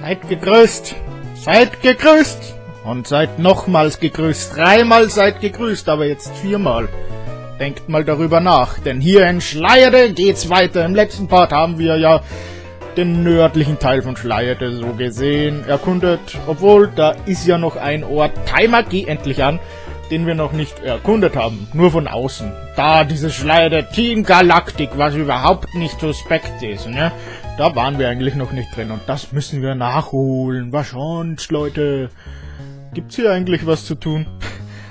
Seid gegrüßt! Seid gegrüßt! Und seid nochmals gegrüßt. Dreimal seid gegrüßt, aber jetzt viermal. Denkt mal darüber nach, denn hier in Schleier geht's weiter. Im letzten Part haben wir ja den nördlichen Teil von Schleier so gesehen erkundet. Obwohl, da ist ja noch ein Ort. Timer, geh endlich an, den wir noch nicht erkundet haben. Nur von außen. Da dieses Schleier Team Galaktik, was überhaupt nicht suspekt ist, ne? Da waren wir eigentlich noch nicht drin und das müssen wir nachholen. Was sonst, Leute? Gibt's hier eigentlich was zu tun?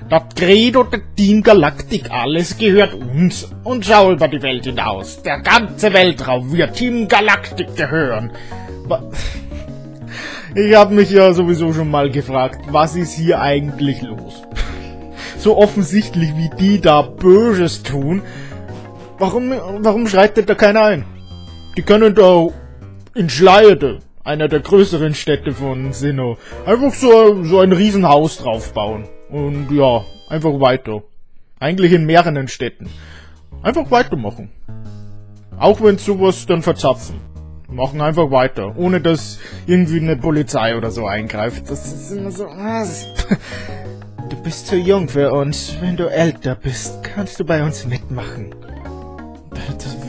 Das Credo der Team Galaktik, alles gehört uns. Und schau über die Welt hinaus. Der ganze Weltraum wird Team Galaktik gehören. Ich habe mich ja sowieso schon mal gefragt, was ist hier eigentlich los? So offensichtlich wie die da Böses tun, warum schreitet da keiner ein? Die können da in Schleier, einer der größeren Städte von Sinnoh, einfach so ein Riesenhaus draufbauen. Und ja, einfach weiter. Eigentlich in mehreren Städten. Einfach weitermachen. Auch wenn sowas dann verzapfen. Machen einfach weiter. Ohne dass irgendwie eine Polizei oder so eingreift. Das ist immer so... Du bist zu jung für uns. Wenn du älter bist, kannst du bei uns mitmachen.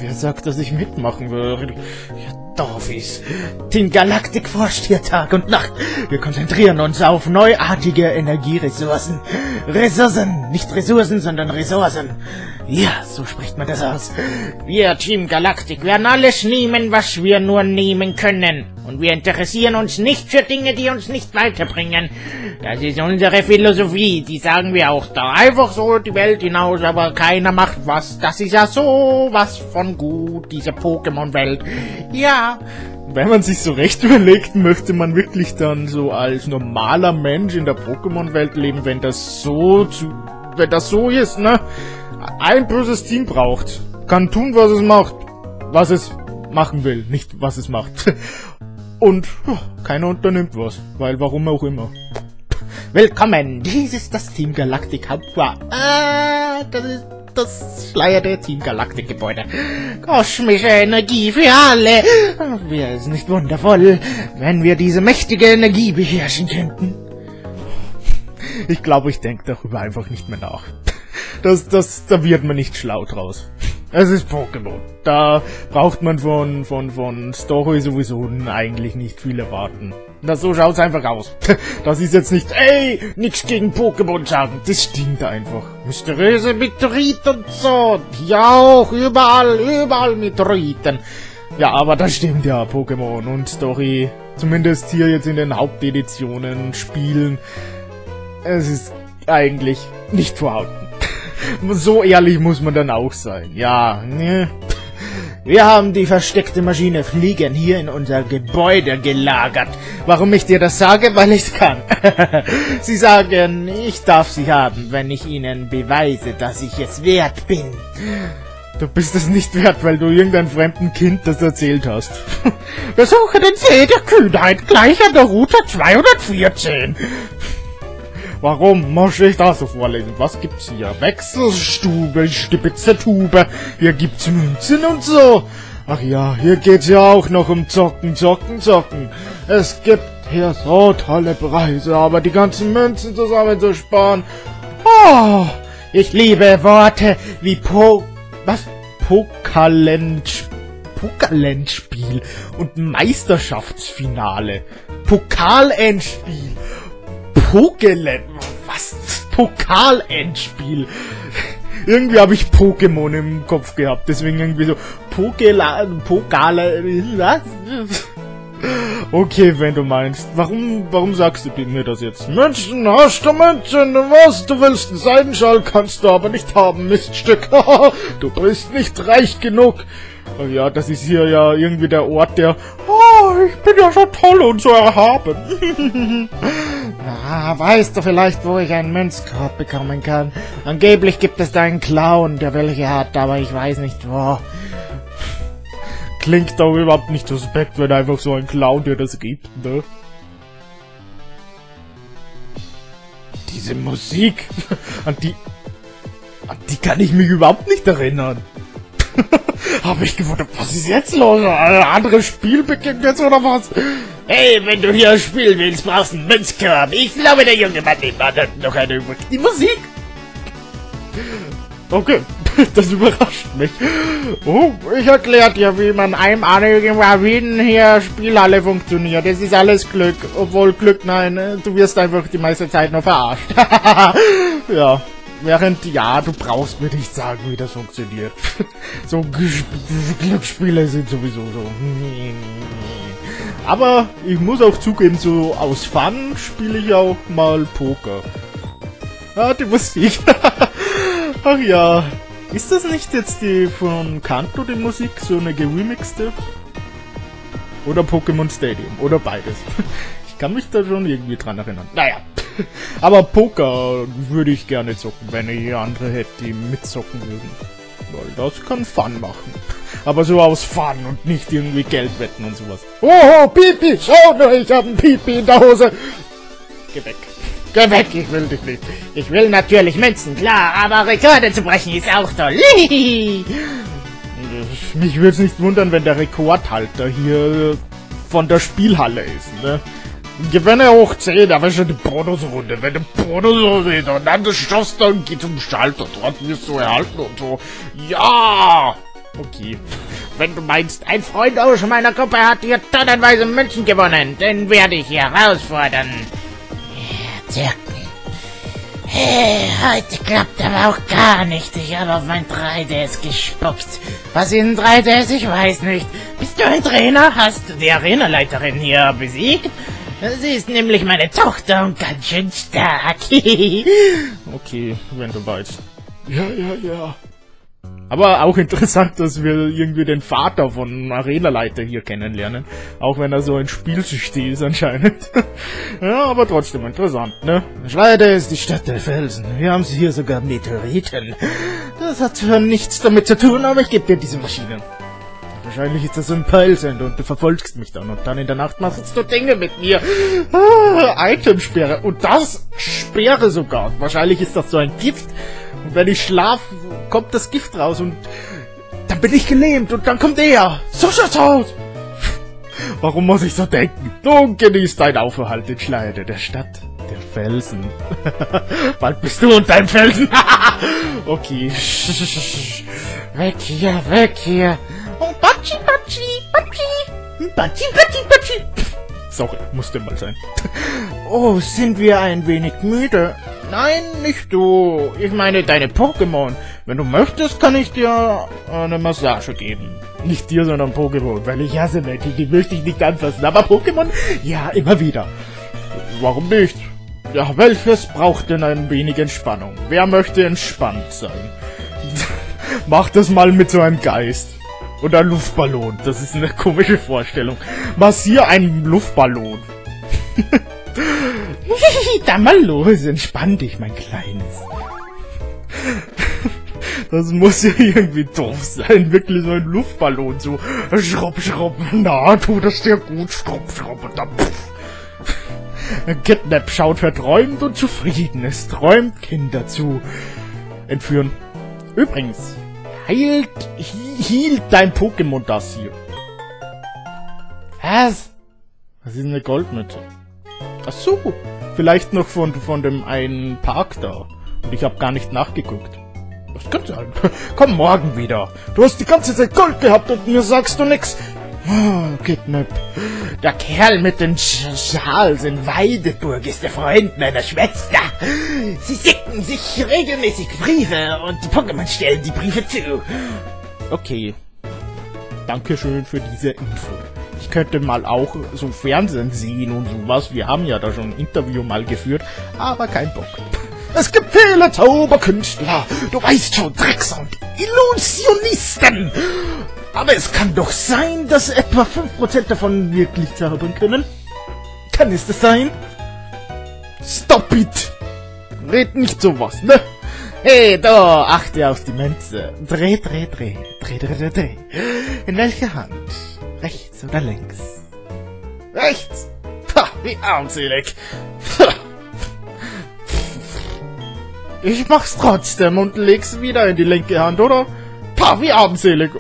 Wer sagt, dass ich mitmachen will? Ja, Dorfis. Team Galaktik forscht hier Tag und Nacht. Wir konzentrieren uns auf neuartige Energieressourcen. Ressourcen! Nicht Ressourcen, sondern Ressourcen. Ja, so spricht man das aus. Wir, Team Galaktik, werden alles nehmen, was wir nur nehmen können. Und wir interessieren uns nicht für Dinge, die uns nicht weiterbringen. Das ist unsere Philosophie, die sagen wir auch da. Einfach so die Welt hinaus, aber keiner macht was. Das ist ja so was von gut, diese Pokémon-Welt. Ja. Wenn man sich so recht überlegt, möchte man wirklich dann so als normaler Mensch in der Pokémon-Welt leben, wenn das so ist, ne? Ein böses Team braucht. Kann tun, was es macht. Was es machen will, nicht was es macht. Und keiner unternimmt was. Weil warum auch immer. Willkommen! Dies ist das Team Galaktik Hauptquartier. Das ist das Schleier der Team Galaktik Gebäude. Kosmische Energie für alle! Wäre es nicht wundervoll, wenn wir diese mächtige Energie beherrschen könnten? Ich glaube, ich denke darüber einfach nicht mehr nach. Da wird man nicht schlau draus. Es ist Pokémon. Da braucht man von Story sowieso eigentlich nicht viel erwarten. Na, so schaut's einfach aus. Das ist jetzt nicht, ey, nix gegen Pokémon sagen. Das stinkt einfach. Mysteriöse Meteorit und so. Ja auch, überall Meteoriten. Ja, aber das stimmt ja, Pokémon und Story. Zumindest hier jetzt in den Haupteditionen, Spielen. Es ist eigentlich nicht vorhanden. So ehrlich muss man dann auch sein. Ja, ne? Wir haben die versteckte Maschine Fliegen hier in unser Gebäude gelagert. Warum ich dir das sage? Weil ich es kann. Sie sagen, ich darf sie haben, wenn ich ihnen beweise, dass ich es wert bin. Du bist es nicht wert, weil du irgendeinem fremden Kind das erzählt hast. Besuche den See der Kühnheit gleich an der Route 214. Warum muss ich das so vorlesen? Was gibt's hier? Wechselstube, Stibitzetube, hier gibt's Münzen und so. Ach ja, hier geht's ja auch noch um Zocken. Es gibt hier so tolle Preise, aber die ganzen Münzen zusammenzusparen. Oh, ich liebe Worte wie Pokalendspiel und Meisterschaftsfinale. Pokalendspiel. Pokelen? Was? Pokalendspiel? Irgendwie habe ich Pokémon im Kopf gehabt, deswegen irgendwie so... Pokale... Was? Okay, wenn du meinst. Warum sagst du mir das jetzt? Münzen, hast du Münzen? Was? Du willst einen Seidenschal, kannst du aber nicht haben, Miststück. Du bist nicht reich genug. Oh ja, das ist hier ja irgendwie der Ort, der... Oh, ich bin ja so toll und so erhaben. Ah, weißt du vielleicht, wo ich einen Münzkorb bekommen kann? Angeblich gibt es da einen Clown, der welche hat, aber ich weiß nicht wo. Klingt doch überhaupt nicht suspekt, wenn einfach so ein Clown dir das gibt, ne? Diese Musik, an die kann ich mich überhaupt nicht erinnern. Habe ich gewundert, was ist jetzt los? Ein anderes Spiel beginnt jetzt oder was? Hey, wenn du hier spielen willst, brauchst du einen Münzkorb. Ich glaube, der junge Mann nebenan hat noch eine über die Musik. Okay, das überrascht mich. Oh, ich erkläre dir, wie man einem anhängigen Ravinen hier Spielhalle funktioniert. Es ist alles Glück. Obwohl Glück, nein, du wirst einfach die meiste Zeit nur verarscht. Ja, während, ja, du brauchst mir nicht sagen, wie das funktioniert. So Glücksspiele sind sowieso so. Aber ich muss auch zugeben, so aus Fun spiele ich auch mal Poker. Ah, die Musik. Ach ja, ist das nicht jetzt die von Kanto, die Musik, so eine geremixte? Oder Pokémon Stadium, oder beides. Ich kann mich da schon irgendwie dran erinnern. Naja, aber Poker würde ich gerne zocken, wenn ich andere hätte, die mitzocken würden. Weil das kann Fun machen. Aber so aus Fun und nicht irgendwie Geld wetten und sowas. Oho, Pipi, schau nur, ich hab ein Pipi in der Hose. Geh weg. Geh weg, ich will dich nicht. Ich will natürlich Münzen, klar, aber Rekorde zu brechen ist auch toll. Mich würde es nicht wundern, wenn der Rekordhalter hier von der Spielhalle ist, ne? Gewinne hoch 10, aber schon die Bonusrunde. Wenn du Bonusrunde ist und dann das Schuss, dann geht zum Schalter. Dort wirst du erhalten und so. Ja! Okay. Wenn du meinst, ein Freund aus meiner Gruppe hat hier tonnenweise Münzen gewonnen, den werde ich hier herausfordern. Hey, heute klappt aber auch gar nicht. Ich habe auf mein 3DS gespuckt. Was ist ein 3DS? Ich weiß nicht. Bist du ein Trainer? Hast du die Arenaleiterin hier besiegt? Sie ist nämlich meine Tochter und ganz schön stark. Okay, wenn du weißt. Ja. Aber auch interessant, dass wir irgendwie den Vater von Arenaleiter hier kennenlernen. Auch wenn er so ein Spielstil ist anscheinend. Ja, aber trotzdem interessant, ne? Schleier ist die Stadt der Felsen. Wir haben sie hier sogar Meteoriten. Das hat zwar nichts damit zu tun, aber ich gebe dir diese Maschine. Wahrscheinlich ist das ein Peilsender und du verfolgst mich dann. Und dann in der Nacht machst du Dinge mit mir. Ah, Itemsperre. Und das Sperre sogar. Wahrscheinlich ist das so ein Gift. Und wenn ich schlafe, kommt das Gift raus und dann bin ich gelähmt und dann kommt er. So schaut's aus. Warum muss ich so denken? Du genießt deinen Aufenthalt in Schleier, der Stadt der Felsen. Bald bist du und dein Felsen. Okay. Weg hier, weg hier. Oh, Batschi, Batschi, Batschi. Batschi, Batschi, Batschi. Sorry, musste mal sein. Oh, sind wir ein wenig müde? Nein, nicht du. Ich meine deine Pokémon. Wenn du möchtest, kann ich dir eine Massage geben. Nicht dir, sondern Pokémon, weil ich hasse Menschen, die möchte ich nicht anfassen. Aber Pokémon? Ja, immer wieder. Warum nicht? Ja, welches braucht denn ein wenig Entspannung? Wer möchte entspannt sein? Mach das mal mit so einem Geist. Oder ein Luftballon. Das ist eine komische Vorstellung. Massier einen Luftballon. Dann mal los, entspann dich, mein Kleines. Das muss ja irgendwie doof sein, wirklich so ein Luftballon, so schrupp, schrupp, na, tut das sehr gut, schrupp, schrupp und dann pff. Kidnap schaut verträumt und zufrieden, es träumt Kinder zu entführen. Übrigens, hielt dein Pokémon das hier? Was? Was ist eine Goldmütze? Ach so, vielleicht noch von dem einen Park da. Und ich habe gar nicht nachgeguckt. Das kann sein. Komm morgen wieder. Du hast die ganze Zeit Gold gehabt und mir sagst du nix. Oh, Kidnap. Der Kerl mit den Schals in Weideburg ist der Freund meiner Schwester. Sie schicken sich regelmäßig Briefe und die Pokémon stellen die Briefe zu. Okay. Dankeschön für diese Info. Ich könnte mal auch so Fernsehen sehen und sowas. Wir haben ja da schon ein Interview mal geführt, aber kein Bock. Es gibt viele Zauberkünstler, du weißt schon, Tricks und Illusionisten. Aber es kann doch sein, dass etwa 5% davon wirklich zaubern können. Kann es das sein? Stop it! Red nicht sowas, ne? Hey, da, achte auf die Münze. Dreh, dreh, dreh. Dreh, dreh, dreh, dreh. In welcher Hand? Rechts oder links? Rechts! Ha, wie armselig! Ich mach's trotzdem und leg's wieder in die linke Hand, oder? Pah, wie armselig!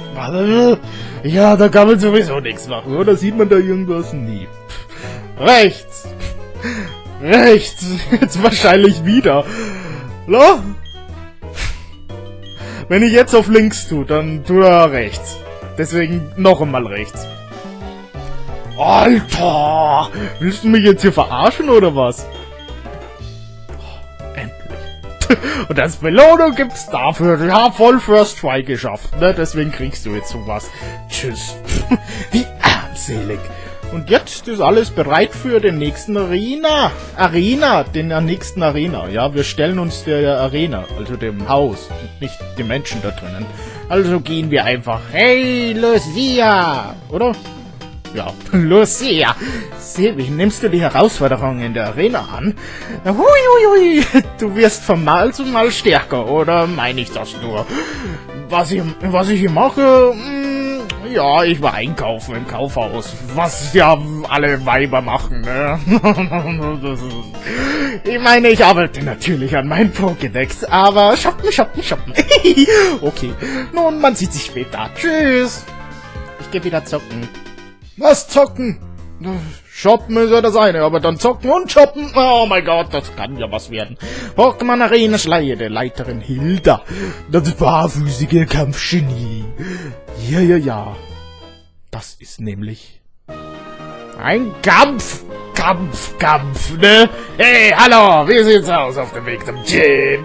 Ja, da kann man sowieso nichts machen, oder? Sieht man da irgendwas? Nie. Rechts! Rechts! Jetzt wahrscheinlich wieder. Lo? Wenn ich jetzt auf links tue, dann tue er rechts. Deswegen noch einmal rechts. Alter! Willst du mich jetzt hier verarschen oder was? Oh, endlich. Und als Belohnung gibt's dafür. Ja, voll First Try geschafft, ne? Deswegen kriegst du jetzt sowas. Tschüss. Wie armselig. Und jetzt ist alles bereit für den nächsten Arena. Den nächsten Arena. Ja, wir stellen uns der Arena, also dem Haus, und nicht die Menschen da drinnen. Also gehen wir einfach. Hey, Lucia! Oder? Ja, Lucia! Sebi, nimmst du die Herausforderung in der Arena an? Huiuiui! Du wirst von Mal zu Mal stärker, oder meine ich das nur? Was ich hier mache... ja, ich war einkaufen im Kaufhaus, was ja alle Weiber machen, ne? Ich meine, ich arbeite natürlich an meinem Pokédex, aber shoppen. Okay, nun, man sieht sich später. Tschüss. Ich gehe wieder zocken. Was zocken? Shoppen ist ja das eine, aber dann zocken und shoppen. Oh mein Gott, das kann ja was werden. Pokémon Arena Schleier, der Leiterin Hilda. Das barfüßige Kampfgenie. Ja. Das ist nämlich ein Kampf, ne? Hey, hallo, wie sieht's aus auf dem Weg zum Gym?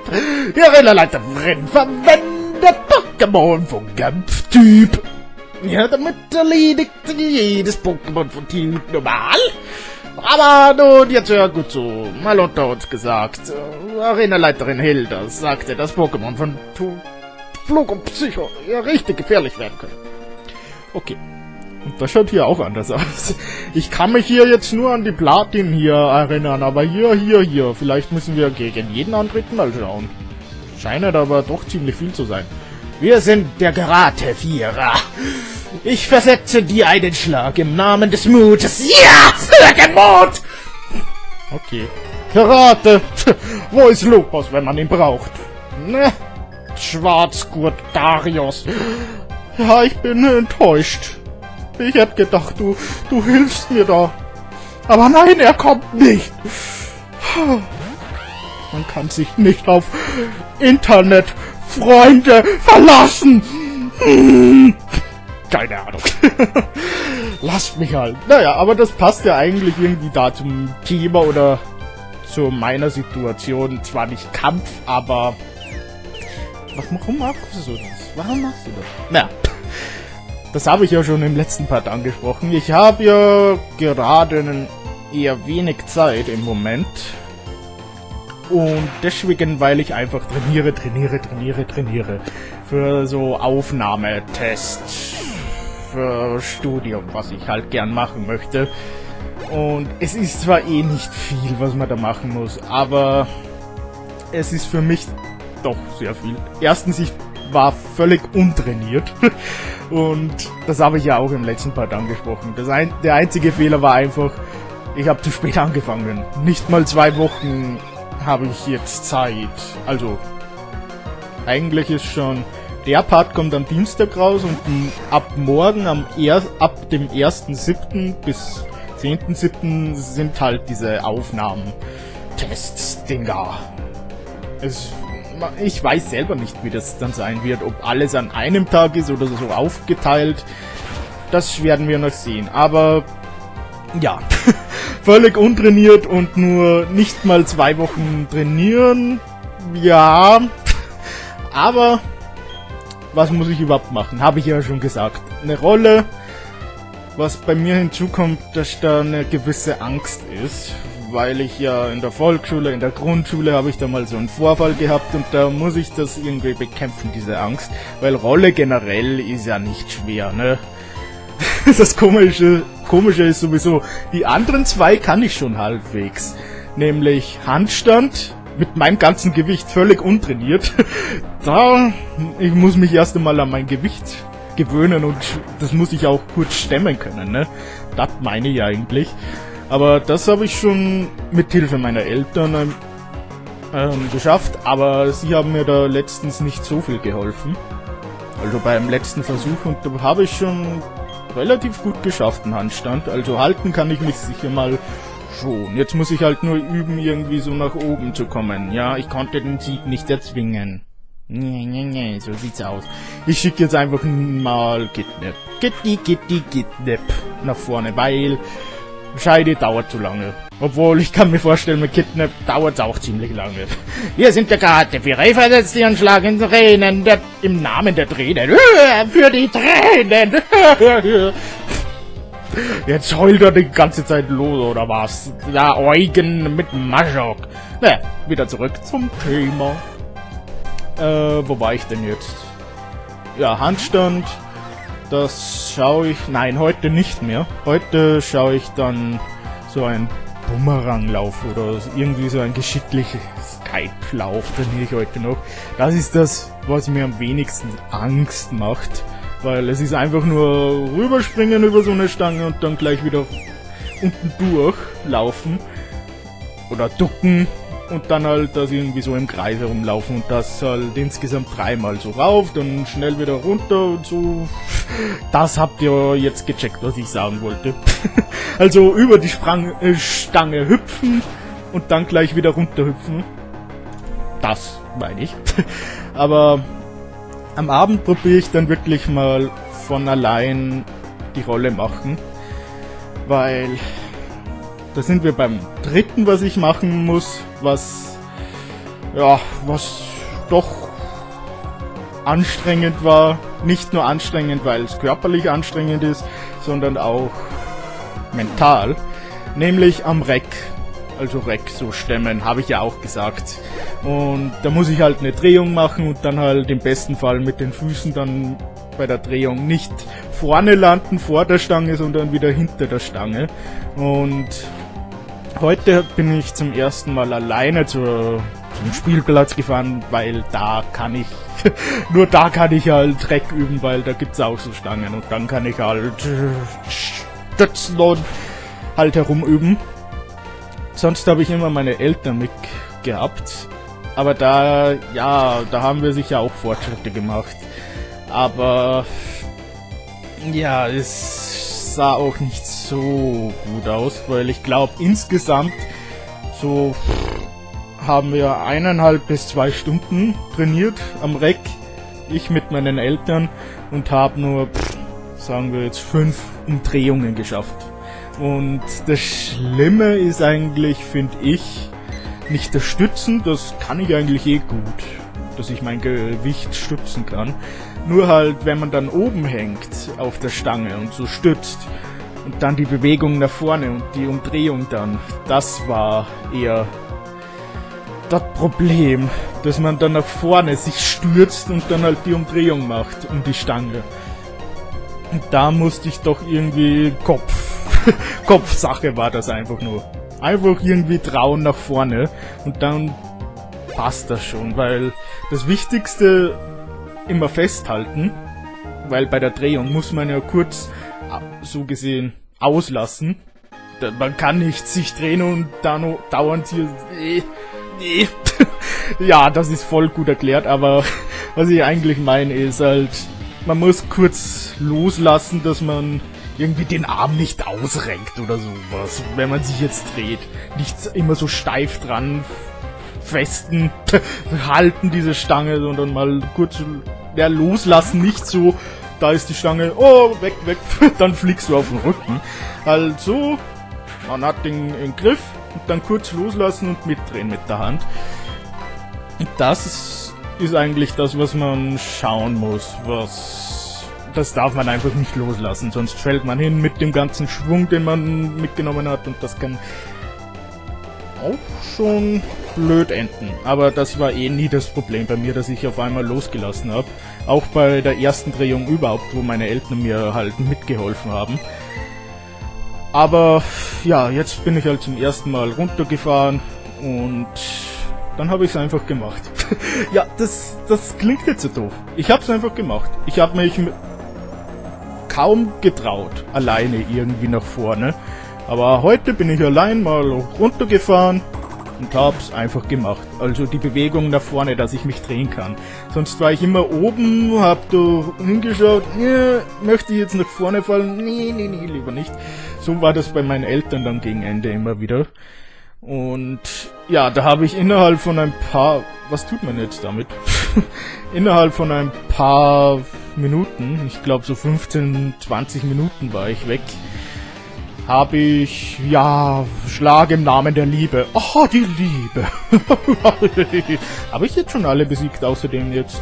Die Arena-Leiterin verwendet Pokémon vom Kampftyp. Ja, damit erledigt jedes Pokémon von Team normal. Aber nun, jetzt hört gut zu. Mal unter uns gesagt. Arena-Leiterin Hilda sagte, dass Pokémon von Flug und Psycho ja richtig gefährlich werden können. Okay. Und das schaut hier auch anders aus. Ich kann mich hier jetzt nur an die Platin hier erinnern, aber hier. Vielleicht müssen wir gegen jeden antreten, mal schauen. Scheint aber doch ziemlich viel zu sein. Wir sind der Karate-Vierer. Ich versetze dir einen Schlag im Namen des Mutes. Ja! Schlag im Mut! Okay. Karate! Wo ist Lupus, wenn man ihn braucht? Ne? Schwarzgurt Darius. Ja, ich bin enttäuscht. Ich hätte gedacht, du hilfst mir da. Aber nein, er kommt nicht. Man kann sich nicht auf Internetfreunde verlassen. Keine Ahnung. Lasst mich halt. Naja, aber das passt ja eigentlich irgendwie da zum Thema oder zu meiner Situation. Zwar nicht Kampf, aber... Warum machst du das? Na, das habe ich ja schon im letzten Part angesprochen. Ich habe ja gerade eher wenig Zeit im Moment. Und deswegen, weil ich einfach trainiere. Für so Aufnahmetests. Für Studium, was ich halt gern machen möchte. Und es ist zwar eh nicht viel, was man da machen muss, aber es ist für mich... doch sehr viel. Erstens, ich war völlig untrainiert und das habe ich ja auch im letzten Part angesprochen. Der einzige Fehler war einfach, ich habe zu spät angefangen. Nicht mal 2 Wochen habe ich jetzt Zeit. Also, eigentlich ist schon... Der Part kommt am Dienstag raus und ab morgen, ab dem 1.7. bis 10.7. sind halt diese Aufnahmen-Tests-Dinger. Ich weiß selber nicht, wie das dann sein wird, ob alles an einem Tag ist oder so aufgeteilt. Das werden wir noch sehen, aber ja, völlig untrainiert und nur nicht mal 2 Wochen trainieren, ja, aber was muss ich überhaupt machen, habe ich ja schon gesagt, eine Rolle, was bei mir hinzukommt, dass da eine gewisse Angst ist. Weil ich ja in der Volksschule, in der Grundschule habe ich da mal so einen Vorfall gehabt und da muss ich das irgendwie bekämpfen, diese Angst. Weil Rolle generell ist ja nicht schwer, ne? Das Komische ist sowieso, die anderen 2 kann ich schon halbwegs. Nämlich Handstand, mit meinem ganzen Gewicht völlig untrainiert. Ich muss mich erst einmal an mein Gewicht gewöhnen und das muss ich auch kurz stemmen können, ne? Das meine ich eigentlich. Aber das habe ich schon mit Hilfe meiner Eltern geschafft, aber sie haben mir da letztens nicht so viel geholfen. Also beim letzten Versuch, und da habe ich schon relativ gut geschafft, einen Handstand. Also halten kann ich mich sicher mal schon. Jetzt muss ich halt nur üben, irgendwie so nach oben zu kommen. Ja, ich konnte den Sieg nicht erzwingen. Nee, nee, nee, so sieht's aus. Ich schicke jetzt einfach mal Kidnap. Kidnap nach vorne, weil Scheide dauert zu lange. Obwohl, ich kann mir vorstellen, mit Kidnap dauert's auch ziemlich lange. Hier sind der Karte für versetzt die Anschlag in Tränen, im Namen der Tränen. Für die Tränen! Jetzt heult er die ganze Zeit los, oder was? Da Eugen mit Maschok. Naja, wieder zurück zum Thema. Wo war ich denn jetzt? Ja, Handstand. Das schaue ich... Nein, heute nicht mehr. Heute schaue ich dann so einen Bumeranglauf oder irgendwie so ein geschickliches Kite-Lauf trainiere ich heute noch. Das ist das, was mir am wenigsten Angst macht. Weil es ist einfach nur rüberspringen über so eine Stange und dann gleich wieder unten durchlaufen. Oder ducken. Und dann halt das irgendwie so im Kreis herumlaufen und das halt insgesamt dreimal so rauf, dann schnell wieder runter und so. Das habt ihr jetzt gecheckt, was ich sagen wollte. Also über die Stange hüpfen und dann gleich wieder runter hüpfen. Das meine ich. Aber am Abend probiere ich dann wirklich mal von allein die Rolle machen, weil... Da sind wir beim dritten, was ich machen muss, was, ja, was doch anstrengend war. Nicht nur anstrengend, weil es körperlich anstrengend ist, sondern auch mental. Nämlich am Reck, also Reck so stemmen, habe ich ja auch gesagt. Und da muss ich halt eine Drehung machen und dann halt im besten Fall mit den Füßen dann bei der Drehung nicht vorne landen, vor der Stange, sondern wieder hinter der Stange. Und... heute bin ich zum ersten Mal alleine zum Spielplatz gefahren, weil da kann ich, nur da kann ich halt Dreck üben, weil da gibt's auch so Stangen und dann kann ich halt stützen und halt herumüben. Sonst habe ich immer meine Eltern mit gehabt, aber da, ja, da haben wir sicher auch Fortschritte gemacht. Aber, ja, es sah auch nicht so gut aus, weil ich glaube insgesamt so haben wir 1,5 bis 2 Stunden trainiert am Reck, ich mit meinen Eltern, und habe nur, sagen wir jetzt, 5 Umdrehungen geschafft. Und das Schlimme ist eigentlich, finde ich, nicht das Stützen, das kann ich eigentlich eh gut, dass ich mein Gewicht stützen kann, nur halt, wenn man dann oben hängt auf der Stange und so stützt, und dann die Bewegung nach vorne und die Umdrehung dann. Das war eher das Problem, dass man dann nach vorne sich stürzt und dann halt die Umdrehung macht um die Stange. Und da musste ich doch irgendwie Kopfsache war das einfach nur. Einfach irgendwie trauen nach vorne und dann passt das schon, weil das Wichtigste immer festhalten, weil bei der Drehung muss man ja kurz so gesehen auslassen. Man kann nicht sich drehen und dann dauernd hier... Nee. Ja, das ist voll gut erklärt, aber was ich eigentlich meine ist halt, man muss kurz loslassen, dass man irgendwie den Arm nicht ausrenkt oder sowas, wenn man sich jetzt dreht. Nicht immer so steif dran festen, halten diese Stange, sondern mal kurz mehr loslassen, nicht so... Da ist die Stange, oh, weg, weg, dann fliegst du auf den Rücken. Halt so, man hat den Griff und dann kurz loslassen und mitdrehen mit der Hand. Und das ist eigentlich das, was man schauen muss. Das darf man einfach nicht loslassen, sonst fällt man hin mit dem ganzen Schwung, den man mitgenommen hat. Und das kann auch schon blöd enden. Aber das war eh nie das Problem bei mir, dass ich auf einmal losgelassen habe. Auch bei der ersten Drehung überhaupt, wo meine Eltern mir halt mitgeholfen haben. Aber ja, jetzt bin ich halt zum ersten Mal runtergefahren und dann habe ich es einfach gemacht. Ja, das klingt jetzt so doof. Ich habe es einfach gemacht. Ich habe mich kaum getraut, alleine irgendwie nach vorne. Aber heute bin ich allein mal runtergefahren und hab's einfach gemacht. Also die Bewegung da vorne, dass ich mich drehen kann. Sonst war ich immer oben, hab da hingeschaut, nee, möchte ich jetzt nach vorne fallen? Nee, nee, nee, lieber nicht. So war das bei meinen Eltern dann gegen Ende immer wieder. Und ja, da habe ich innerhalb von ein paar... Was tut man jetzt damit? Innerhalb von ein paar Minuten, ich glaube so 15, 20 Minuten war ich weg, habe ich, ja, Schlag im Namen der Liebe. Oh, die Liebe. Habe ich jetzt schon alle besiegt, außerdem jetzt?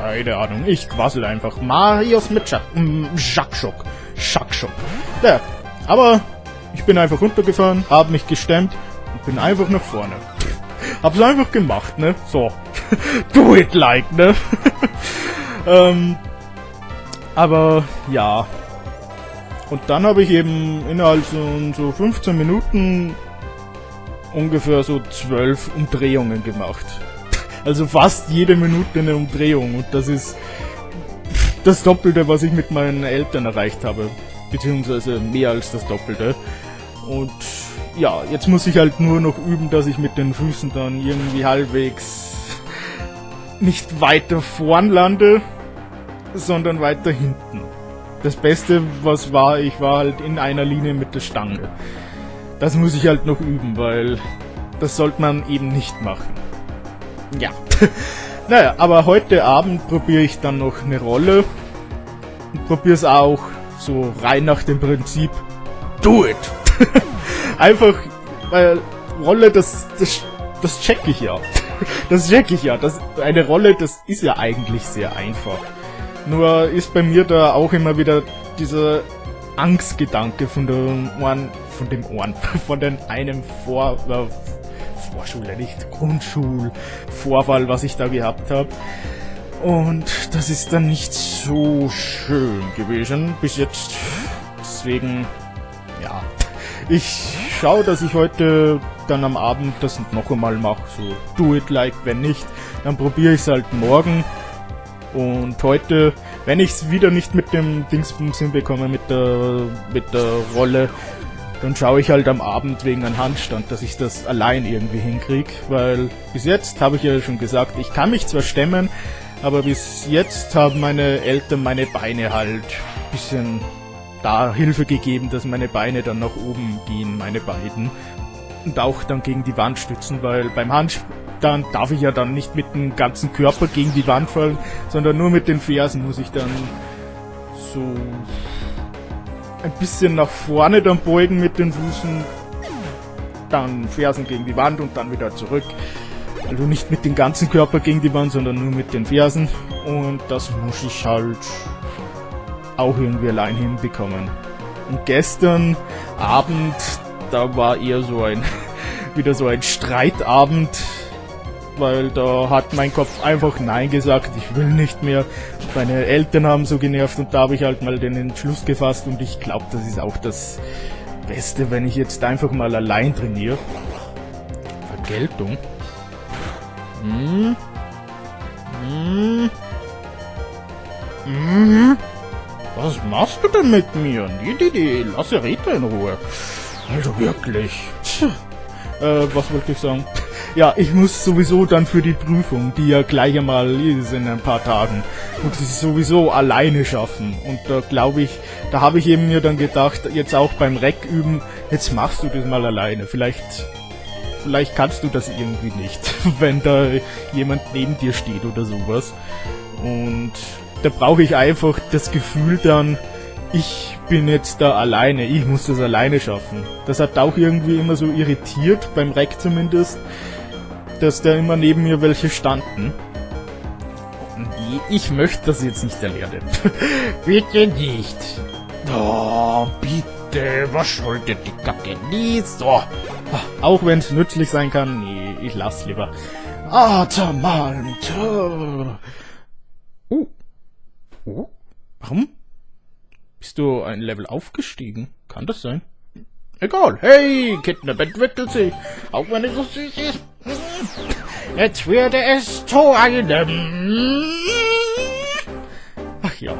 Keine Ahnung, ich quassel einfach. Marius mit Schackschock. Schackschock. Ja, aber ich bin einfach runtergefahren, habe mich gestemmt und bin einfach nach vorne. Hab's einfach gemacht, ne? So. Do it like, ne? Aber, ja. Und dann habe ich eben innerhalb von so 15 Minuten ungefähr so 12 Umdrehungen gemacht. Also fast jede Minute eine Umdrehung. Und das ist das Doppelte, was ich mit meinen Eltern erreicht habe. Beziehungsweise mehr als das Doppelte. Und ja, jetzt muss ich halt nur noch üben, dass ich mit den Füßen dann irgendwie halbwegs nicht weiter vorn lande, sondern weiter hinten. Das Beste, was war, ich war halt in einer Linie mit der Stange. Das muss ich halt noch üben, weil das sollte man eben nicht machen. Ja. Naja, aber heute Abend probiere ich dann noch eine Rolle und probiere es auch so rein nach dem Prinzip Do it! Einfach, weil Rolle, das check ich ja. Das check ich ja. Das, eine Rolle, das ist ja eigentlich sehr einfach. Nur ist bei mir da auch immer wieder dieser Angstgedanke von einem Vorschule, nicht Grundschulvorfall, was ich da gehabt habe. Und das ist dann nicht so schön gewesen bis jetzt. Deswegen, ja. Ich schaue, dass ich heute dann am Abend das noch einmal mache. So, do it like, wenn nicht, dann probiere ich es halt morgen. Und heute, wenn ich es wieder nicht mit dem Dingsbums hinbekomme, mit der Rolle, dann schaue ich halt am Abend wegen einem Handstand, dass ich das allein irgendwie hinkriege. Weil bis jetzt, habe ich ja schon gesagt, ich kann mich zwar stemmen, aber bis jetzt haben meine Eltern meine Beine halt ein bisschen da Hilfe gegeben, dass meine Beine dann nach oben gehen, meine beiden. Und auch dann gegen die Wand stützen, weil beim Handstand darf ich ja dann nicht mit dem ganzen Körper gegen die Wand fallen, sondern nur mit den Fersen muss ich dann so ein bisschen nach vorne dann beugen mit den Füßen, dann Fersen gegen die Wand und dann wieder zurück. Also nicht mit dem ganzen Körper gegen die Wand, sondern nur mit den Fersen. Und das muss ich halt auch irgendwie allein hinbekommen. Und gestern Abend, da war eher so ein wieder so ein Streitabend, weil da hat mein Kopf einfach nein gesagt, ich will nicht mehr. Meine Eltern haben so genervt und da habe ich halt mal den Entschluss gefasst und ich glaube, das ist auch das Beste, wenn ich jetzt einfach mal allein trainiere. Vergeltung? Hm? Hm? Hm? Was machst du denn mit mir? Nee, lass Rita in Ruhe. Also wirklich. Was wollte ich sagen? Ja, ich muss sowieso dann für die Prüfung, die ja gleich einmal ist in ein paar Tagen, muss ich sowieso alleine schaffen. Und da glaube ich, da habe ich eben mir dann gedacht, jetzt auch beim Rec üben, jetzt machst du das mal alleine. Vielleicht kannst du das irgendwie nicht, wenn da jemand neben dir steht oder sowas. Und da brauche ich einfach das Gefühl dann, ich bin jetzt da alleine, ich muss das alleine schaffen. Das hat auch irgendwie immer so irritiert, beim Rec zumindest, dass da immer neben mir welche standen. Nee, ich möchte das jetzt nicht erlernen. Bitte nicht. Oh, bitte, was sollte die Kacke? Nee, so. Auch wenn es nützlich sein kann, nee, ich lass lieber. Ah, Mann. Oh, warum? Bist du ein Level aufgestiegen? Kann das sein? Egal. Hey, Kidnap entwickelt sich. Auch wenn es so süß ist. Jetzt werde es zu einem. Ach ja.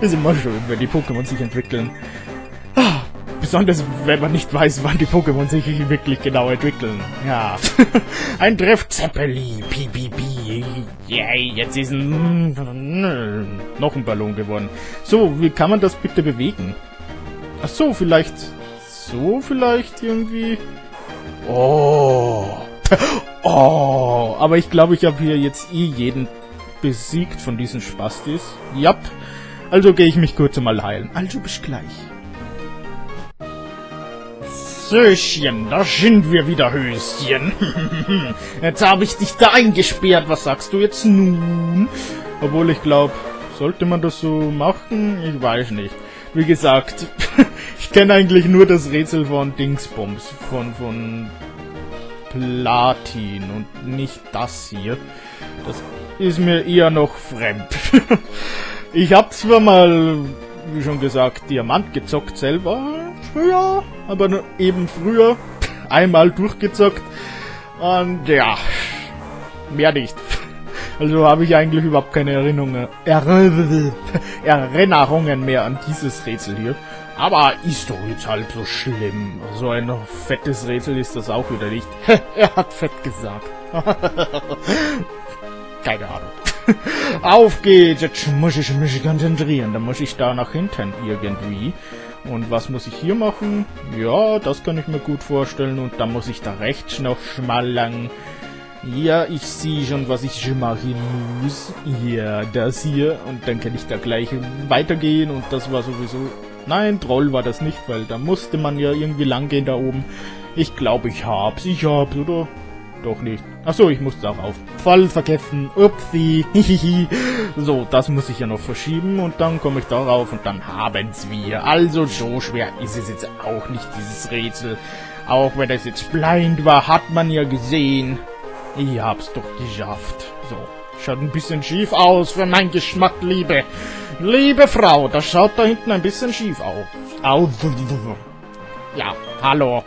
Ist immer schön, wenn die Pokémon sich entwickeln. Besonders, wenn man nicht weiß, wann die Pokémon sich wirklich genau entwickeln. Ja. Ein Driftzeppeli. Pipipi. Yay, jetzt ist ein... noch ein Ballon geworden. So, wie kann man das bitte bewegen? Ach so, vielleicht... so, vielleicht irgendwie... Oh. Oh. Aber ich glaube, ich habe hier jetzt jeden besiegt von diesen Spastis. Jap. Also gehe ich mich kurz mal heilen. Also bis gleich. Söschen, da sind wir wieder, Höschen. Jetzt habe ich dich da eingesperrt. Was sagst du jetzt nun? Obwohl ich glaube, sollte man das so machen? Ich weiß nicht. Wie gesagt, ich kenne eigentlich nur das Rätsel von Dingsbums. Von Platin und nicht das hier. Das ist mir eher noch fremd. Ich habe zwar mal, wie schon gesagt, Diamant gezockt selber. Ja, aber eben früher einmal durchgezockt und ja, mehr nicht. Also habe ich eigentlich überhaupt keine Erinnerungen mehr an dieses Rätsel hier. Aber ist doch jetzt halt so schlimm. So ein fettes Rätsel ist das auch wieder nicht. Er hat fett gesagt. Keine Ahnung. Auf geht's, jetzt muss ich mich konzentrieren. Dann muss ich da nach hinten irgendwie. Und was muss ich hier machen? Ja, das kann ich mir gut vorstellen. Und dann muss ich da rechts noch schmallern. Ja, ich sehe schon, was ich machen muss. Ja, das hier. Und dann kann ich da gleich weitergehen. Und das war sowieso... Nein, Troll war das nicht, weil da musste man ja irgendwie lang gehen da oben. Ich glaube, ich hab's, oder? Doch nicht. Achso, ich muss darauf. Voll vergessen. Upsi. Hihihi. So, das muss ich ja noch verschieben und dann komme ich darauf und dann haben's wir. Also so schwer ist es jetzt auch nicht, dieses Rätsel. Auch wenn es jetzt blind war, hat man ja gesehen. Ich hab's doch geschafft. So, schaut ein bisschen schief aus für meinen Geschmack, liebe Frau. Das schaut da hinten ein bisschen schief aus. Au. Ja, hallo.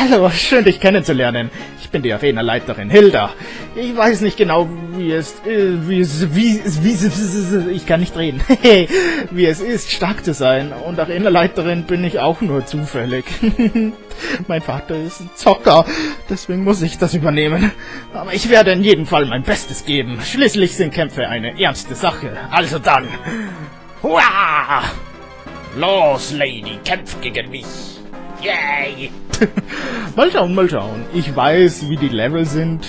Hallo, schön dich kennenzulernen. Ich bin die Arena-Leiterin Hilda. Ich weiß nicht genau, ich kann nicht reden. Wie es ist, stark zu sein. Und Arena-Leiterin bin ich auch nur zufällig. Mein Vater ist ein Zocker, deswegen muss ich das übernehmen. Aber ich werde in jedem Fall mein Bestes geben. Schließlich sind Kämpfe eine ernste Sache. Also dann. Hua! Los, Lady, kämpf gegen mich. Yay! Mal schauen, mal schauen. Ich weiß, wie die Level sind.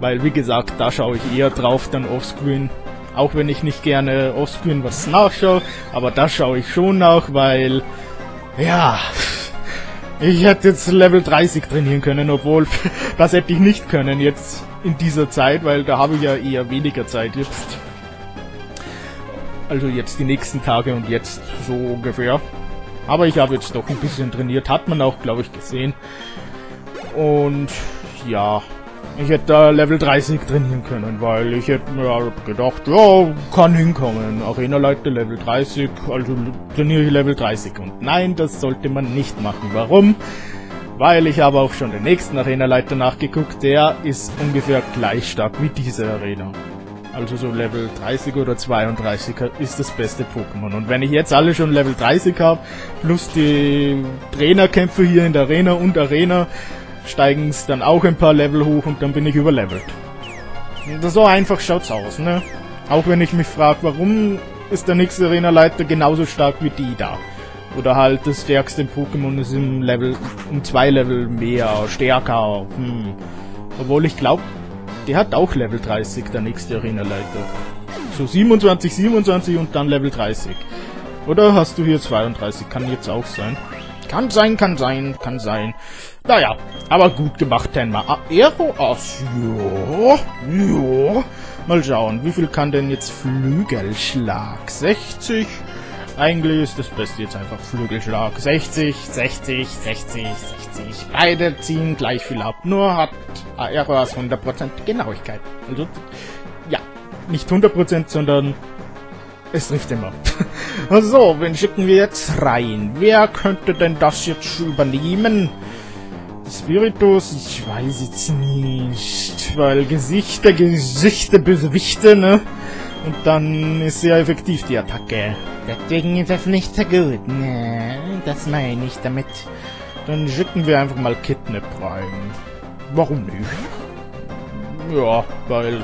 Weil, wie gesagt, da schaue ich eher drauf dann offscreen. Auch wenn ich nicht gerne offscreen was nachschaue. Aber da schaue ich schon nach, weil... ja... ich hätte jetzt Level 30 trainieren können, obwohl... das hätte ich nicht können jetzt in dieser Zeit, weil da habe ich ja eher weniger Zeit jetzt. Also jetzt die nächsten Tage und jetzt so ungefähr. Aber ich habe jetzt doch ein bisschen trainiert. Hat man auch, glaube ich, gesehen. Und ja, ich hätte da Level 30 trainieren können, weil ich hätte mir gedacht, ja, kann hinkommen. Arena-Leiter Level 30, also trainiere ich Level 30. Und nein, das sollte man nicht machen. Warum? Weil ich habe auch schon den nächsten Arena-Leiter nachgeguckt. Der ist ungefähr gleich stark wie diese Arena. Also so Level 30 oder 32 ist das beste Pokémon. Und wenn ich jetzt alle schon Level 30 habe, plus die Trainerkämpfe hier in der Arena und Arena, steigen es dann auch ein paar Level hoch und dann bin ich überlevelt. So einfach schaut's aus, ne? Auch wenn ich mich frage, warum ist der nächste Arena-Leiter genauso stark wie die da? Oder halt das stärkste Pokémon ist im Level um 2 Level mehr, stärker. Obwohl ich glaube... der hat auch Level 30, der nächste Arena-Leiter. So 27, 27 und dann Level 30. Oder hast du hier 32? Kann jetzt auch sein. Kann sein, kann sein, kann sein. Naja, aber gut gemacht, Tenma. Aero aus. Jo, jo. Mal schauen, wie viel kann denn jetzt Flügelschlag? 60? Eigentlich ist das Beste jetzt einfach Flügelschlag. 60, 60, 60, 60. Beide ziehen gleich viel ab. Nur hat Aero 100% Genauigkeit. Also, ja, nicht 100%, sondern es trifft immer. So, wen schicken wir jetzt rein? Wer könnte denn das jetzt übernehmen? Spiritus? Ich weiß jetzt nicht. Weil Gesichter, Bösewichte, ne? Und dann ist sehr effektiv die Attacke. Deswegen ist das nicht so gut, ne? das meine ich damit. Dann schicken wir einfach mal Kidnap rein. Warum nicht? Ja, weil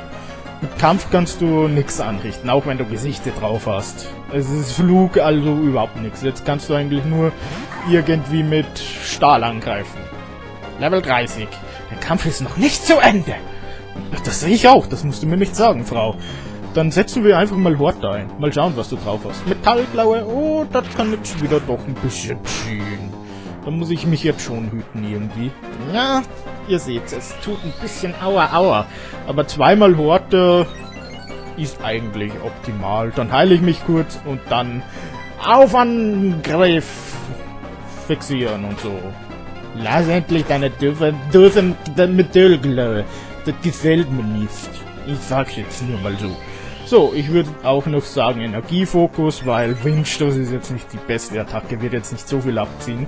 mit Kampf kannst du nichts anrichten, auch wenn du Gesichter drauf hast. Es ist Flug, also überhaupt nichts. Jetzt kannst du eigentlich nur irgendwie mit Stahl angreifen. Level 30. Der Kampf ist noch nicht zu Ende. Ach, das sehe ich auch. Das musst du mir nicht sagen, Frau. Dann setzen wir einfach mal Horde ein. Mal schauen, was du drauf hast. Metallklaue. Oh, das kann jetzt wieder doch ein bisschen ziehen. Da muss ich mich jetzt schon hüten irgendwie. Ja, ihr seht, es tut ein bisschen aua, aua. Aber zweimal Horde ist eigentlich optimal. Dann heile ich mich kurz und dann auf Angriff fixieren und so. Lass endlich deine Dose mit Ölglöhe. Das gefällt mir nicht. Ich sag's jetzt nur mal so. So, ich würde auch noch sagen Energiefokus, weil Windstoß ist jetzt nicht die beste Attacke, wird jetzt nicht so viel abziehen.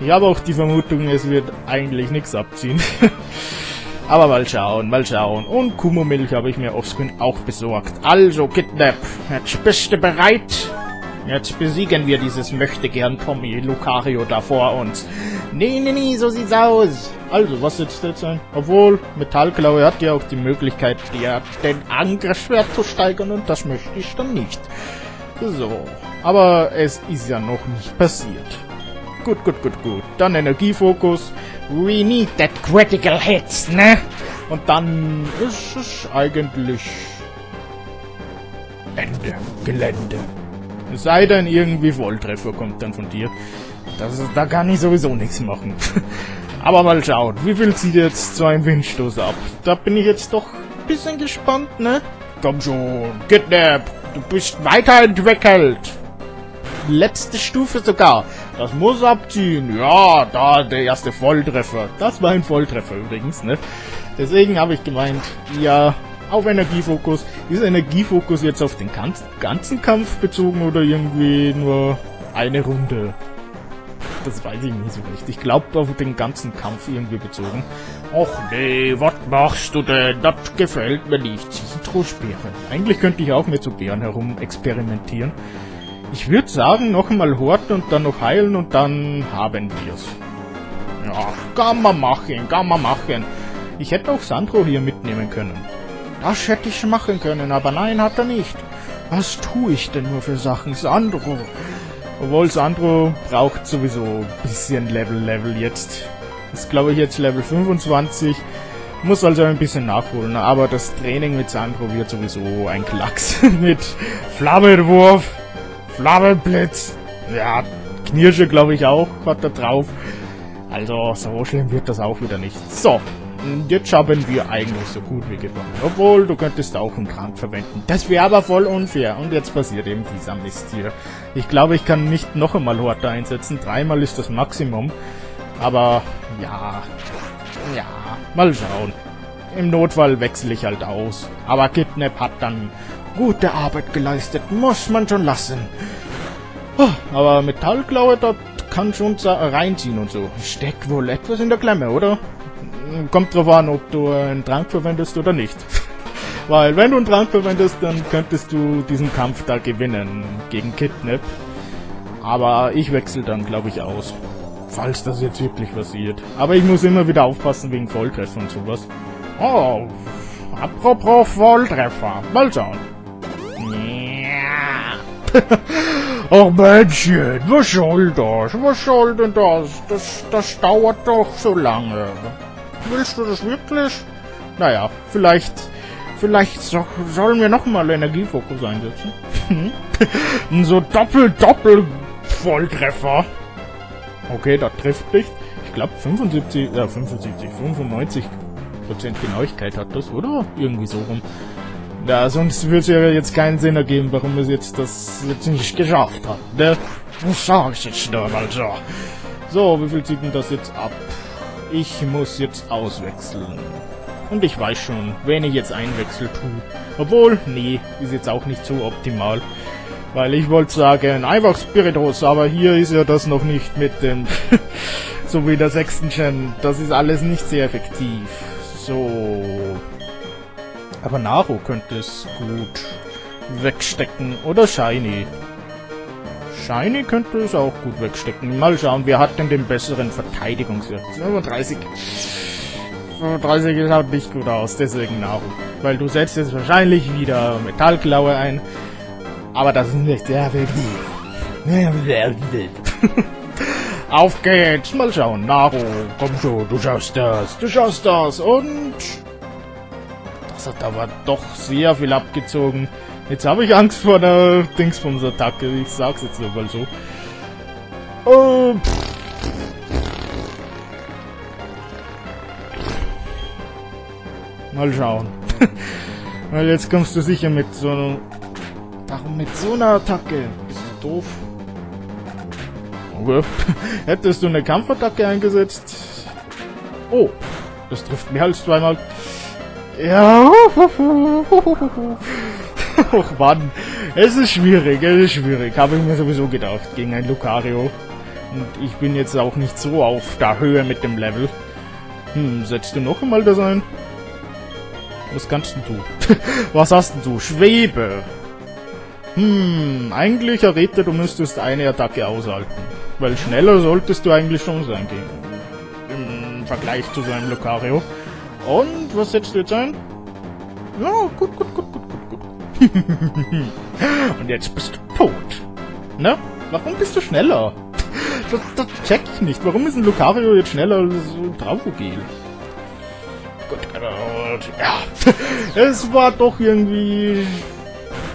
Ich habe auch die Vermutung, es wird eigentlich nichts abziehen. Aber mal schauen, mal schauen. Und Kumo-Milch habe ich mir offscreen auch besorgt. Also, Kidnap, jetzt bist du bereit? Jetzt besiegen wir dieses Möchtegern-Kommi Lucario da vor uns. Nee, nee, nee, so sieht's aus. Also, was jetzt sein? Obwohl, Metallklaue hat ja auch die Möglichkeit, dir den Angriffswert zu steigern und das möchte ich dann nicht. So, aber es ist ja noch nicht passiert. Gut, gut, gut, gut. Dann Energiefokus. We need that critical hits, ne? Und dann ist es eigentlich Ende, Gelände. Es sei denn, irgendwie Volltreffer kommt dann von dir. Da kann ich sowieso nichts machen. Aber mal schauen, wie viel zieht jetzt so ein Windstoß ab? Da bin ich jetzt doch ein bisschen gespannt, ne? Komm schon, Kidnap, du bist weiterentwickelt. Letzte Stufe sogar. Das muss abziehen. Ja, da, der erste Volltreffer. Das war ein Volltreffer übrigens, ne? Deswegen habe ich gemeint, ja, auf Energiefokus. Ist Energiefokus jetzt auf den ganzen Kampf bezogen oder irgendwie nur eine Runde? Das weiß ich nicht so recht. Ich glaube, auf den ganzen Kampf irgendwie bezogen. Och nee, was machst du denn? Das gefällt mir nicht. Zitrusbeeren. Eigentlich könnte ich auch mit so Beeren herum experimentieren. Ich würde sagen, noch einmal Horten und dann noch heilen und dann haben wir's. Ja, kann man machen, kann man machen. Ich hätte auch Sandro hier mitnehmen können. Das hätte ich machen können, aber nein, hat er nicht. Was tue ich denn nur für Sachen, Sandro? Obwohl, Sandro braucht sowieso ein bisschen Level jetzt. Ist, glaube ich, jetzt Level 25. Muss also ein bisschen nachholen. Aber das Training mit Sandro wird sowieso ein Klacks. Mit Flammenwurf, Flammenblitz. Ja, Knirsche, glaube ich, auch hat er drauf. Also, so schlimm wird das auch wieder nicht. So, jetzt haben wir eigentlich so gut wie gewonnen. Obwohl, du könntest auch einen Trank verwenden. Das wäre aber voll unfair. Und jetzt passiert eben dieser Mist hier. Ich glaube, ich kann nicht noch einmal Horte einsetzen. Dreimal ist das Maximum. Aber, ja. Ja, mal schauen. Im Notfall wechsle ich halt aus. Aber Kidnap hat dann gute Arbeit geleistet. Muss man schon lassen. Aber Metallklaue, das kann schon reinziehen und so. Steckt wohl etwas in der Klemme, oder? Kommt drauf an, ob du einen Trank verwendest oder nicht. Weil wenn du einen Trank verwendest, dann könntest du diesen Kampf da gewinnen gegen Kidnap. Aber ich wechsle dann, glaube ich, aus. Falls das jetzt wirklich passiert. Aber ich muss immer wieder aufpassen wegen Volltreffer und sowas. Oh, apropos Volltreffer. Mal schauen. Ja. Ach Männchen, was soll das? Was soll denn das? Das dauert doch so lange. Willst du das wirklich? Naja, vielleicht sollen wir nochmal Energiefokus einsetzen. So Doppel-Doppel-Volltreffer. Okay, da trifft nicht. Ich glaube 95% Genauigkeit hat das, oder? Irgendwie so rum. Ja, sonst würde es ja jetzt keinen Sinn ergeben, warum es jetzt das jetzt nicht geschafft hat. Ne? Das sag ich jetzt nur mal so. So, wie viel zieht denn das jetzt ab? Ich muss jetzt auswechseln. Und ich weiß schon, wenn ich jetzt einwechsel tue. Obwohl, nee, ist jetzt auch nicht so optimal. Weil ich wollte sagen, einfach Spiritus, aber hier ist ja das noch nicht mit dem... so wie der 6. Gen. Das ist alles nicht sehr effektiv. So... Aber Naru könnte es gut wegstecken. Oder Shiny. Shiny könnte es auch gut wegstecken. Mal schauen, wer hat denn den besseren Verteidigungswert? 35. 35 schaut nicht gut aus, deswegen Naru. Weil du setzt jetzt wahrscheinlich wieder Metallklaue ein. Aber das ist nicht sehr effektiv. Auf geht's, mal schauen. Naru, komm schon, du schaffst das. Du schaffst das und... Das hat aber doch sehr viel abgezogen. Jetzt habe ich Angst vor der Dingsbums-Attacke, ich sag's jetzt nur mal so. Mal schauen. Weil jetzt kommst du sicher mit so einer... Warum mit so einer Attacke? Bist du doof? Okay. Hättest du eine Kampfattacke eingesetzt? Oh, das trifft mehr als zweimal. Ja. Och Mann, es ist schwierig, es ist schwierig. Habe ich mir sowieso gedacht, gegen ein Lucario. Und ich bin jetzt auch nicht so auf der Höhe mit dem Level. Hm, setzt du noch einmal das ein? Was kannst denn du? Was hast denn du? Schwebe! Hm, eigentlich errät er, du müsstest eine Attacke aushalten. Weil schneller solltest du eigentlich schon sein gegen... Im Vergleich zu so einem Lucario. Und, was setzt du jetzt ein? Ja, gut, gut, gut, gut, gut, gut. Und jetzt bist du tot. Ne? Warum bist du schneller? Das check ich nicht. Warum ist ein Lucario jetzt schneller als ein Traufogel? Gut, ja. Es war doch irgendwie...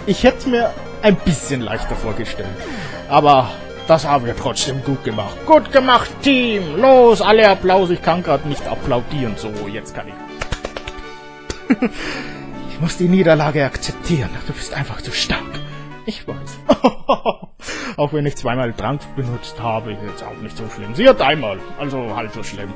Ich hätte mir ein bisschen leichter vorgestellt. Aber das haben wir trotzdem gut gemacht. Gut gemacht, Team! Los, alle Applaus! Ich kann gerade nicht applaudieren. So, jetzt kann ich. Ich muss die Niederlage akzeptieren. Du bist einfach zu stark. Ich weiß. Auch wenn ich zweimal Trank benutzt habe, ist jetzt auch nicht so schlimm. Sie hat einmal. Also halt so schlimm.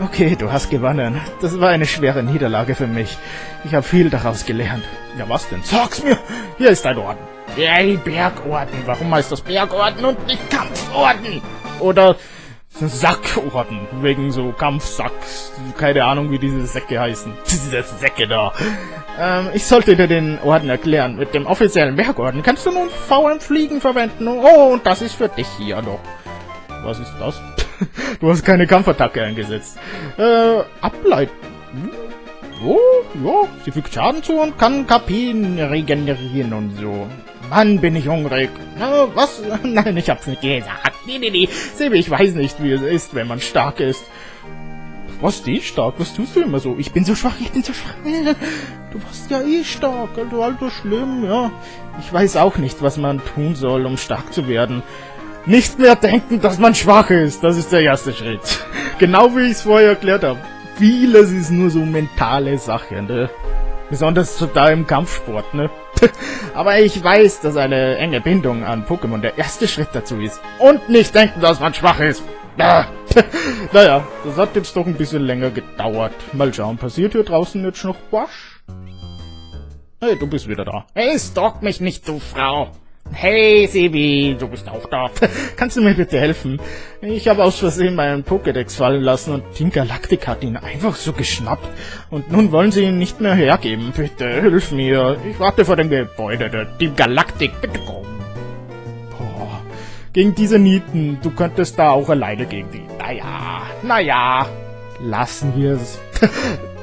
Okay, du hast gewonnen. Das war eine schwere Niederlage für mich. Ich habe viel daraus gelernt. Ja, was denn? Sag's mir! Hier ist ein Orden. Yay, Bergorden. Warum heißt das Bergorden und nicht Kampforden? Oder Sackorden. Wegen so Kampfsacks. Keine Ahnung, wie diese Säcke heißen. Diese Säcke da. Ich sollte dir den Orden erklären. Mit dem offiziellen Bergorden kannst du nun VM-Fliegen verwenden. Oh, und das ist für dich hier noch. Was ist das? Du hast keine Kampfattacke eingesetzt. Ableiten. Oh, ja. Sie fügt Schaden zu und kann KP regenerieren und so. Mann, bin ich hungrig. Was? Nein, ich hab's nicht gesagt. Nee. Sebi, ich weiß nicht, wie es ist, wenn man stark ist. Was, die stark? Was tust du immer so? Ich bin so schwach, ich bin so schwach. Du warst ja eh stark, also alter schlimm, ja. Ich weiß auch nicht, was man tun soll, um stark zu werden. Nicht mehr denken, dass man schwach ist. Das ist der erste Schritt. Genau wie ich es vorher erklärt habe. Vieles ist nur so mentale Sache, ne? Besonders da im Kampfsport, ne? Aber ich weiß, dass eine enge Bindung an Pokémon der erste Schritt dazu ist. Und nicht denken, dass man schwach ist. Naja, das hat jetzt doch ein bisschen länger gedauert. Mal schauen, passiert hier draußen jetzt noch was? Hey, du bist wieder da. Hey, stalk mich nicht, du Frau. Hey, Sebi, du bist auch da. Kannst du mir bitte helfen? Ich habe aus Versehen meinen Pokédex fallen lassen und Team Galaktik hat ihn einfach so geschnappt. Und nun wollen sie ihn nicht mehr hergeben. Bitte, hilf mir. Ich warte vor dem Gebäude der Team Galaktik. Bitte komm. Boah. Gegen diese Nieten. Du könntest da auch alleine gegen die. Naja. Lassen wir es.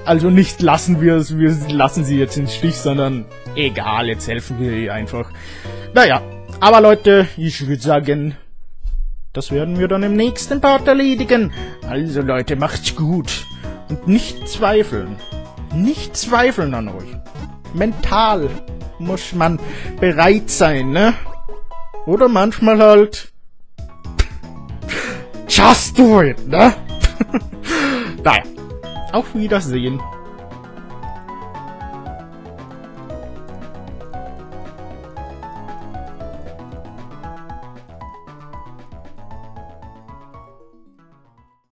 Also nicht lassen wir es. Wir lassen sie jetzt im Stich, sondern... Egal, jetzt helfen wir ihr einfach. Naja, aber Leute, ich würde sagen, das werden wir dann im nächsten Part erledigen. Also Leute, macht's gut. Und nicht zweifeln. Nicht zweifeln an euch. Mental muss man bereit sein, ne? Oder manchmal halt... Just do it, ne? Naja, auf Wiedersehen.